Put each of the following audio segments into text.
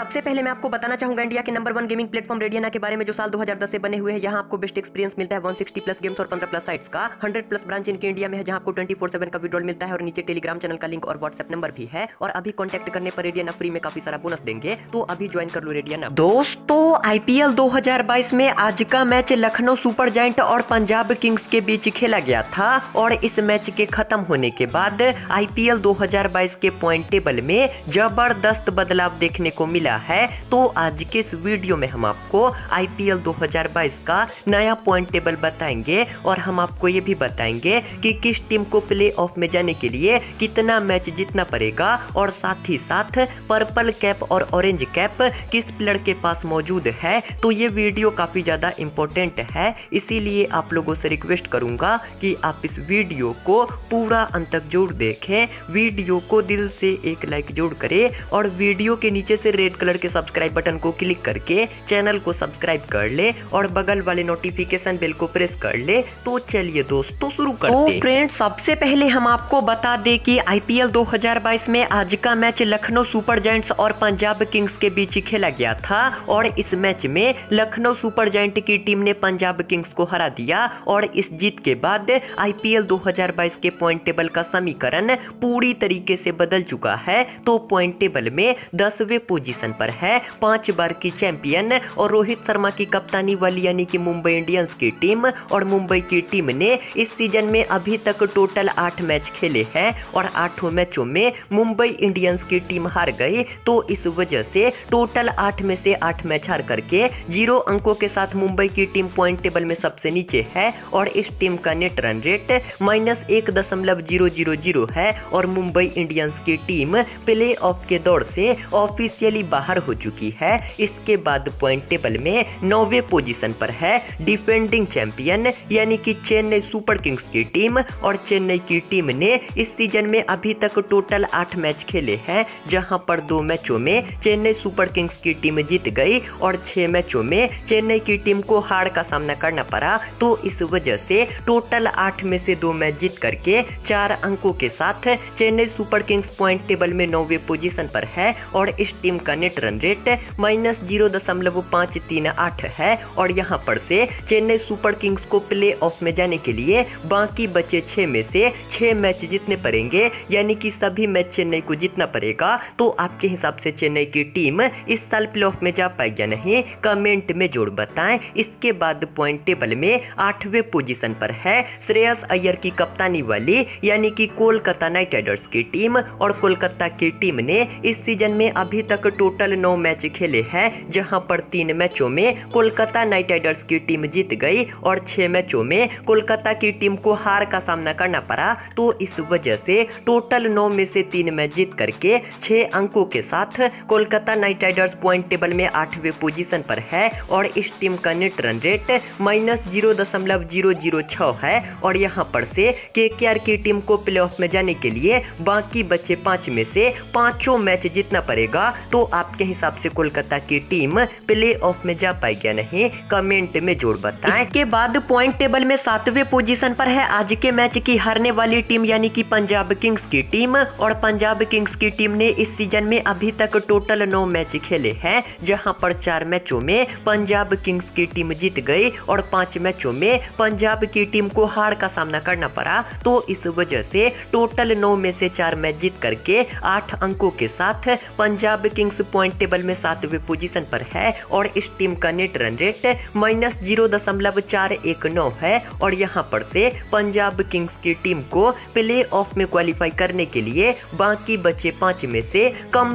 सबसे पहले मैं आपको बताना चाहूंगा इंडिया के नंबर 1 गेमिंग प्लेटफॉर्म रेडियाना के बारे में, जो साल 2010 से बने हुए हैं। यहाँ आपको बेस्ट एक्सपीरियंस मिलता है 160 प्लस गेम्स और 15 प्लस साइट्स का। 100 प्लस ब्रांच इनके इंडिया में है, जहाँ आपको 24/7 का विड्रॉल मिलता है और नीचे टेलीग्राम चैनल का लिंक और व्हाट्सएप नंबर भी है। और अभी कॉन्टेक्ट करने पर रेडियाना फ्री में काफी सारा बोनस देंगे, तो अभी ज्वाइन कर लो रेडियाना। दोस्तों, IPL 2022 में आज का मैच लखनऊ सुपर जायंट्स और पंजाब किंग्स के बीच खेला गया था और इस मैच के खत्म होने के बाद IPL 2022 के पॉइंट टेबल में जबरदस्त बदलाव देखने को मिला है। तो आज के इस वीडियो में हम आपको IPL 2022 का नया पॉइंट टेबल बताएंगे और हम आपको ये भी बताएंगे कि किस टीम को प्लेऑफ में जाने के लिए कितना मैच जीतना पड़ेगा और साथ ही साथ पर्पल कैप और ऑरेंज कैप किस प्लेयर के पास मौजूद है। तो ये वीडियो काफी ज्यादा इंपॉर्टेंट है, इसीलिए आप लोगों से रिक्वेस्ट करूंगा कि आप इस वीडियो को पूरा अंत तक जरूर देखें। वीडियो को दिल से एक लाइक जरूर करें और वीडियो के नीचे से रेड कलर के सब्सक्राइब बटन को क्लिक करके चैनल को सब्सक्राइब कर ले और बगल वाले नोटिफिकेशन बेल को प्रेस कर ले। तो चलिए दोस्तों शुरू करते हैं। तो फ्रेंड्स, सबसे पहले हम आपको बता दें कि IPL 2022 में आज का मैच लखनऊ सुपर जायंट्स और पंजाब किंग्स के बीच खेला गया था और इस मैच में लखनऊ सुपर जायंट की टीम ने पंजाब किंग्स को हरा दिया और इस जीत के बाद IPL 2022 के पॉइंट टेबल का समीकरण पूरी तरीके से बदल चुका है। तो पॉइंट टेबल में 10वें पोजीशन पर है 5 बार की चैंपियन और रोहित शर्मा की कप्तानी वाली यानी कि मुंबई इंडियंस की टीम। और मुंबई की टीम ने इस सीजन में अभी तक टोटल 8 मैच खेले हैं और 8 मैचों में मुंबई इंडियंस की टीम हार गई। तो इस वजह से टोटल 8 में से 8 मैच हार करके 0 अंकों के साथ मुंबई की टीम पॉइंट टेबल में सबसे नीचे है और इस टीम का नेट रन रेट -1.000 है और मुंबई इंडियंस की टीम प्ले ऑफ के दौर से ऑफिशियली बाहर हो चुकी है। इसके बाद पॉइंट टेबल में 9वें पोजीशन पर है डिफेंडिंग चैंपियन यानी कि चेन्नई सुपर किंग्स की टीम। और चेन्नई की टीम ने इस सीजन में अभी तक टोटल 8 मैच खेले हैं, जहां पर 2 मैचों में चेन्नई सुपर किंग्स की टीम जीत गई और 6 मैचों में चेन्नई की टीम को हार का सामना करना पड़ा। तो इस वजह से टोटल 8 में से 2 मैच जीत करके 4 अंकों के साथ Chennai super Kings point table में 9वें पोजीशन पर है और इस टीम का नेट रन रेट -0.538 है। और यहां पर से चेन्नई सुपर किंग्स को प्ले ऑफ में जाने के लिए बाकी बचे 6 में से 6 मैच जीतने पड़ेंगे, यानी कि सभी मैच चेन्नई को जीतना पड़ेगा। तो आपके हिसाब से चेन्नई की टीम इस साल प्ले ऑफ में जा पाएगी या नहीं, कमेंट में जोड़ बताएं। इसके बाद पॉइंट टेबल में 8वें पोजीशन पर है श्रेयस अय्यर की कप्तानी वाली यानी कि कोलकाता नाइट राइडर्स की टीम। और कोलकाता की टीम ने इस सीजन में अभी तक टोटल 9 मैच खेले हैं, जहां पर 3 मैचों में कोलकाता नाइट राइडर्स की टीम जीत गई और 6 मैचों में कोलकाता की टीम को हार का सामना करना पड़ा। तो इस वजह से टोटल 9 में से 3 मैच जीत करके 6 अंकों के साथ Kolkata night Riders point table में 8वें पोजीशन पर है और इस टीम का नेट रन रेट -0.006 है। और यहाँ पर से KKR की टीम को प्लेऑफ में जाने के लिए बाकी बचे 5 में से 5 मैच जीतना पड़ेगा। तो आपके हिसाब से कोलकाता की टीम प्लेऑफ में जा पाएगी या नहीं, कमेंट में जोड़ बताएं। इसके बाद पॉइंट टेबल में 7वें पोजीशन पर है आज के मैच की हारने वाली टीम यानी कि पंजाब किंग्स की टीम। और पंजाब किंग्स की टीम ने इस सीजन में अभी तक टोटल 9 मैच खेले हैं, जहां पर 4 मैचों में पंजाब किंग्स की टीम जीत गई और 5 मैचों में पंजाब की टीम को हार का सामना करना पड़ा। तो इस वजह से टोटल 9 में से 4 मैच जीत करके 8 अंकों के साथ पंजाब किंग्स पॉइंट टेबल में 7वें पोजीशन पर है और इस टीम का नेट रन रेट -0.419 है। और यहाँ पर से पंजाब किंग्स की टीम को प्ले ऑफ में क्वालिफाई करने के लिए बाकी बचे 5 में से कम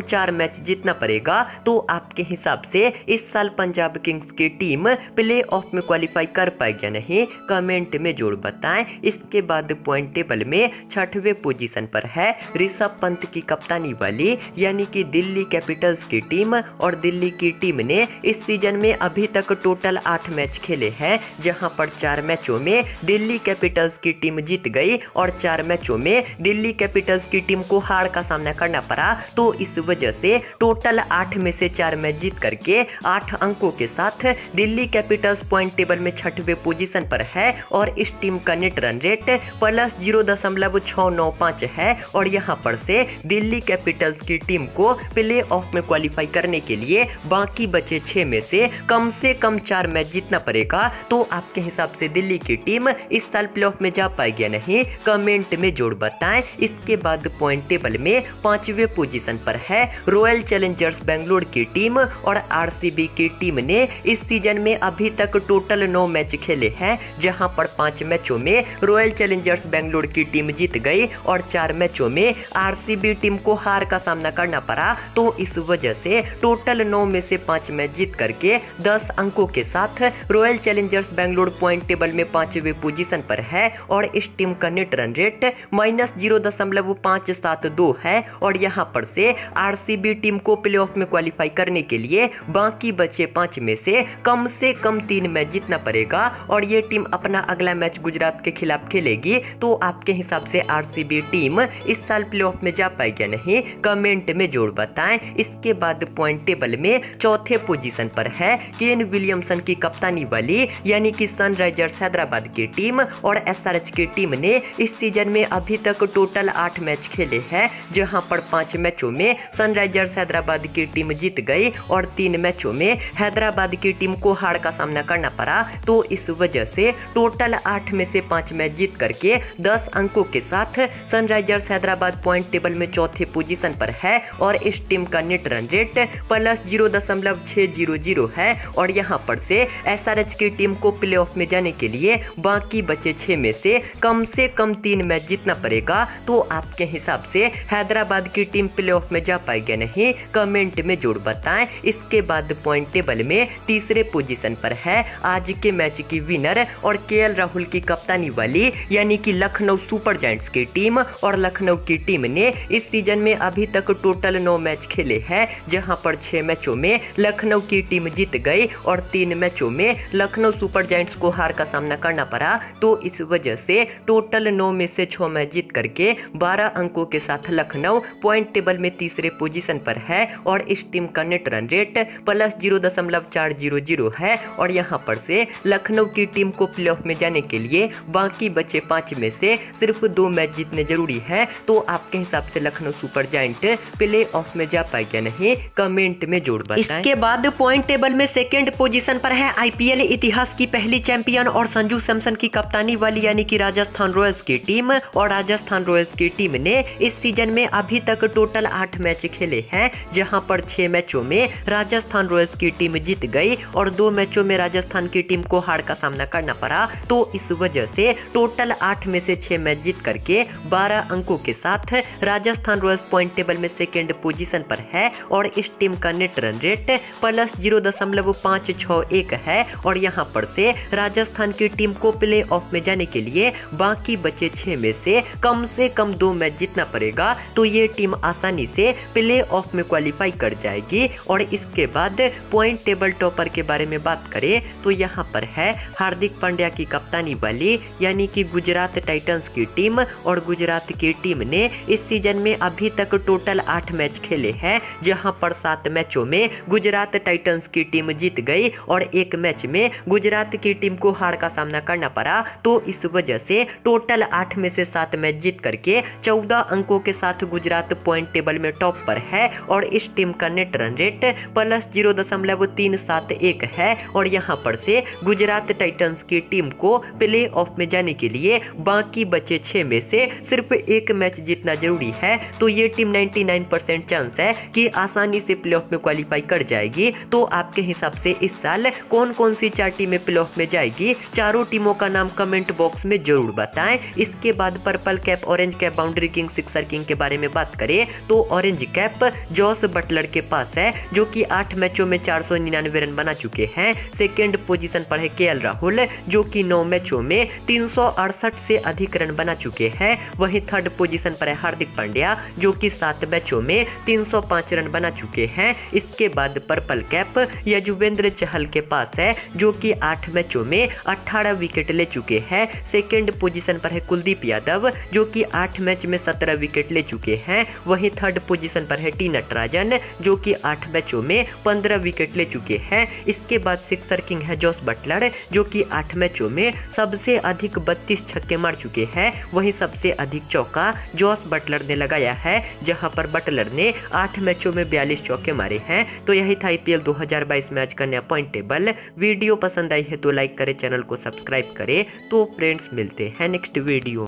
4 मैच जीतना पड़ेगा। तो आपके हिसाब से इस साल पंजाब किंग्स की टीम प्ले ऑफ में क्वालिफाई कर पाएगी या नहीं, कमेंट में जोड़ बताएं। इसके बाद पॉइंट टेबल में 6वें पोजीशन पर है ऋषभ पंत की कप्तानी वाली यानी कि दिल्ली कैपिटल्स की टीम। और दिल्ली की टीम ने इस सीजन में अभी तक टोटल 8 मैच खेले हैं, जहां पर 4 मैचों में दिल्ली कैपिटल्स की टीम जीत गई और 4 मैचों में दिल्ली कैपिटल्स की टीम को हार का सामना करना पड़ा। तो इस वजह से टोटल 8 में से 4 मैच जीत करके 8 अंकों के साथ दिल्ली कैपिटल्स पॉइंट टेबल में 6वें पोजीशन पर है और इस टीम का नेट रन रेट +0.695 है। और यहाँ पर से दिल्ली कैपिटल्स की टीम को प्ले प्लेऑफ में क्वालिफाई करने के लिए बाकी बचे 6 में से कम 4 मैच जीतना पड़ेगा। तो आपके हिसाब से दिल्ली की टीम इस साल प्लेऑफ में जा पाएगी या नहीं, कमेंट में जोड़ बताएं। इसके बाद पॉइंट टेबल में 5वें पोजीशन पर है रॉयल चैलेंजर्स बेंगलुरु की टीम और आरसीबी की टीम ने इस सीजन में अभी तक टोटल 9 मैच खेले हैं, जहां पर 5 मैचों में रॉयल चैलेंजर्स बेंगलुरु की टीम जीत गई और 4 मैचों में आरसीबी टीम को हार का सामना करना पड़ा। तो इस वजह से टोटल 9 में से 5 मैच जीत करके 10 अंकों के साथ royal Challengers Bengaluru point table में 5वें पोजीशन पर है और इस टीम का नेट रन रेट -0.572 है और यहां पर से आरसीबी टीम को प्लेऑफ में क्वालिफाई करने के लिए बाकी बचे 5 में से कम 3 मैच जीतना पड़ेगा और ये टीम अपना अगला मैच गुजरात के खिलाफ खेलेगी। तो आपके हिसाब से आरसीबी टीम इस साल प्लेऑफ में जा पाएगी नहीं, कमेंट में जोड़ बताएं। इसके बाद पॉइंट टेबल में 4थे पोजीशन पर है केन विलियमसन की कप्तानी वाली यानी कि सनराइजर्स हैदराबाद की टीम और एसआरएच की टीम ने इस सीजन में अभी तक टोटल 8 मैच खेले हैं, जहां पर 5 मैचों में सनराइजर्स हैदराबाद की टीम जीत गई और 3 मैचों में हैदराबाद की टीम को हार का सामना करना पड़ा। तो इस वजह से टोटल 8 में से 5 मैच जीत करके 10 अंकों के साथ सनराइजर्स हैदराबाद पॉइंट टेबल में 4थे पोजीशन पर है और इस टीम का नेट रन रेट +0.600 है और यहां पर से एसआरएच की टीम को प्लेऑफ में जाने के लिए बाकी बचे 6 में से कम 3 मैच जीतना पड़ेगा। तो आपके हिसाब से हैदराबाद की टीम प्लेऑफ में जा पाएगी नहीं, कमेंट में जोड़ बताएं। इसके बाद पॉइंट टेबल में तीसरे पोजीशन पर है आज के मैच की विनर और KL राहुल की कप्तानी वाली यानी कि लखनऊ सुपर जायंट्स की टीम और लखनऊ की टीम ने इस सीजन में अभी तक टोटल 9 मैच खेले हैं, जहां पर 6 मैचों में लखनऊ की टीम जीत गई और 3 मैचों में लखनऊ सुपर जायंट्स को हार का सामना करना पड़ा। तो इस वजह से टोटल 9 में से 6 मैच जीत करके 12 अंकों के साथ लखनऊ पॉइंट टेबल में तीसरे पोजीशन पर है और इस टीम का नेट रन रेट +0.400 है और यहां पर से लखनऊ की टीम को प्लेऑफ में जाने के लिए बाकी बचे 5 में से सिर्फ 2 मैच जीतने जरूरी है। तो आपके हिसाब से लखनऊ सुपर जायंट प्लेऑफ में जा पाएगा नहीं, कमेंट में जोड़ बताएं। इसके बाद पॉइंट टेबल में 2nd पोजीशन पर है आईपीएल इतिहास की पहली चैंपियन और संजू सैमसन की कप्तानी वाली यानी कि राजस्थान रॉयल्स की टीम और राजस्थान रॉयल्स की टीम ने इस सीजन में अभी तक टोटल 8 मैच खेले हैं, जहां पर 6 मैचों में राजस्थान रॉयल्स की टीम जीत गई और 2 मैचों में राजस्थान की टीम को हार का सामना करना पड़ा। तो इस वजह से टोटल 8 में से 6 मैच जीत करके 12 अंकों के साथ राजस्थान रॉयल्स पॉइंट टेबल में 2nd पोजीशन पर है और इस टीम का नेट रन रेट +0.561 है और यहां पर से राजस्थान की टीम को प्लेऑफ में जाने के लिए बाकी बचे 6 में से कम 2 मैच जीतना पड़ेगा। तो ये टीम आसानी से प्लेऑफ में क्वालिफाई कर जाएगी। और इसके बाद पॉइंट टेबल टॉपर के बारे में बात करें तो यहां पर है हार्दिक पांड्या की कप्तानी वाली यानी कि गुजरात टाइटन्स की टीम और गुजरात की टीम ने इस सीजन में अभी तक टोटल 8 मैच खेले हैं, जहां पर 7 मैचों में गुजरात टाइटन्स की टीम जीत गई और 1 मैच में गुजरात की टीम को हार का सामना करना पड़ा। तो इस वजह से टोटल 8 में से 7 मैच जीत करके 14 अंकों के साथ गुजरात पॉइंट टेबल में टॉप पर है और इस टीम का नेट रन रेट +0.371 है और यहां पर से गुजरात टाइटन्स की टीम को प्ले ऑफ में जाने के लिए बाकी बचे 6 में से सिर्फ 1 मैच जीतना जरूरी है। तो ये टीम 99% चांस है कि आसानी से प्ले ऑफ में क्वालिफाई कर जाएगी। तो आपके हिसाब से इस साल कौन कौन सी 4 टीमें प्ले ऑफ में जाएगी, चारों टीमों का नाम कमेंट बॉक्स में जरूर बताएं। इसके बाद purple cap orange cap boundary king sixer king के बारे में बात करें तो ऑरेंज कैप जोस बटलर के पास है जो कि 8 मैचों में 499 रन बना चुके हैं। 2nd पोजीशन पर है KL राहुल जो कि 9 मैचों में 368 से अधिक रन बना चुके हैं। वहीं 3rd पोजीशन पर है हार्दिक पांड्या जो कि 7 मैचों में 305 रन बना चुके हैं। इसके बाद पर्पल कैप युजवेंद्र चहल के पास है जो कि 8 मैचों में 18 विकेट ले चुके हैं। 2nd पोजीशन पर है कुलदीप यादव जो कि 8 मैच में 17 विकेट ले चुके हैं। वहीं 3rd पोजीशन पर है टी नटराजन जो कि 8 मैचों में 15 विकेट ले चुके हैं। इसके बाद 6th किंग है जोस बटलर जो कि 8 मैचों में सबसे अधिक 32 छक्के मार चुके हैं। वहीं सबसे अधिक चौका जोस बटलर ने लगाया है, जहां पर बटलर ने 8 मैचों में 42 चौके मारे हैं। तो यही था IPL 2022 मैच का नया पॉइंट टेबल। वीडियो पसंद आई है तो लाइक करें, चैनल को सब्सक्राइब करें। तो फ्रेंड्स मिलते हैं नेक्स्ट वीडियो।